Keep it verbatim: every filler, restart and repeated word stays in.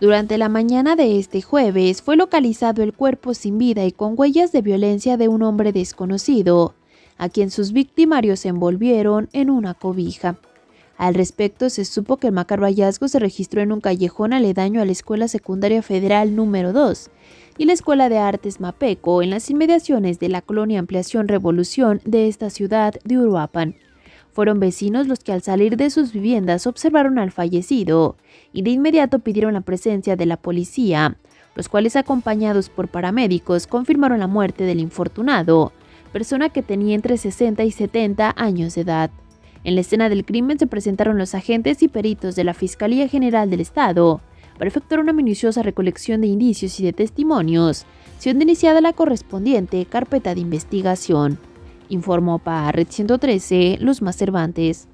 Durante la mañana de este jueves fue localizado el cuerpo sin vida y con huellas de violencia de un hombre desconocido, a quien sus victimarios envolvieron en una cobija. Al respecto, se supo que el macabro hallazgo se registró en un callejón aledaño a la Escuela Secundaria Federal número dos y la Escuela de Artes Mapeco, en las inmediaciones de la Colonia Ampliación Revolución de esta ciudad de Uruapan. Fueron vecinos los que al salir de sus viviendas observaron al fallecido y de inmediato pidieron la presencia de la policía, los cuales, acompañados por paramédicos, confirmaron la muerte del infortunado, persona que tenía entre sesenta y setenta años de edad. En la escena del crimen se presentaron los agentes y peritos de la Fiscalía General del Estado para efectuar una minuciosa recolección de indicios y de testimonios, siendo iniciada la correspondiente carpeta de investigación. Informó para Red ciento trece, Luz Mass Cervantes.